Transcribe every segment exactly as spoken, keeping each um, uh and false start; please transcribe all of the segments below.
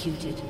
executed.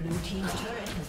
Blue team's turret has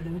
Blue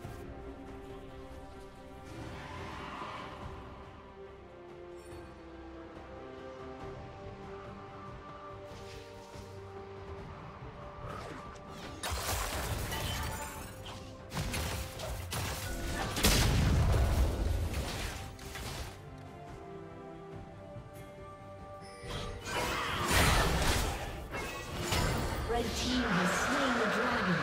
The team has slain the dragon.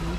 Blue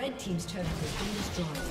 Red team's turret has been destroyed.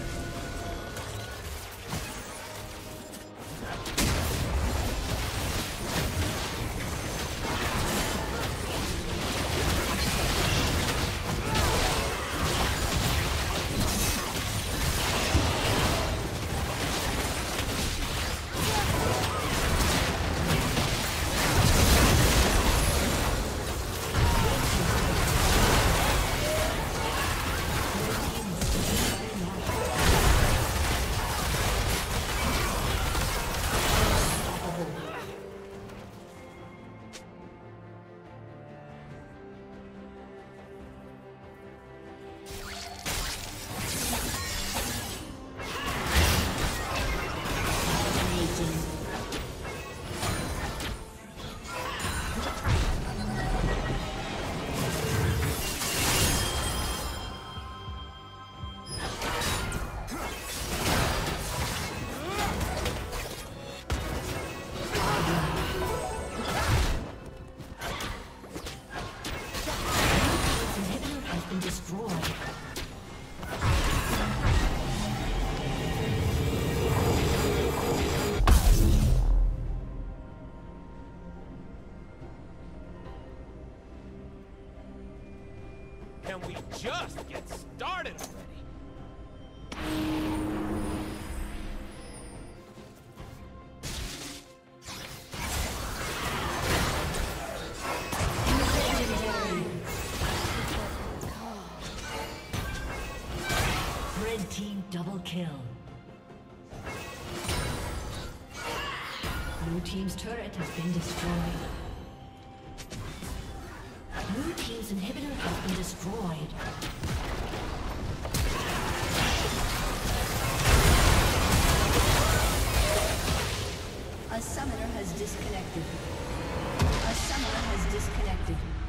Can we just get started already? Red team double kill. Blue team's turret has been destroyed. Blue team's inhibitor has been destroyed. A summoner has disconnected. A summoner has disconnected.